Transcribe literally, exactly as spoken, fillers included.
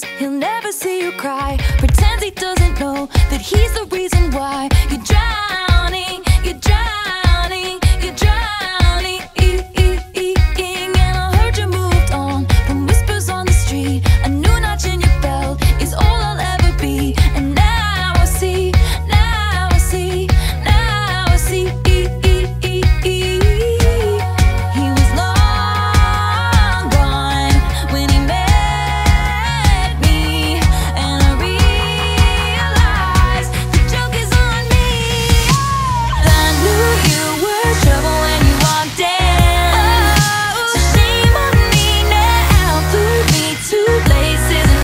sees, he'll never see you cry. Pretends he doesn't know that he's the reason why you drive.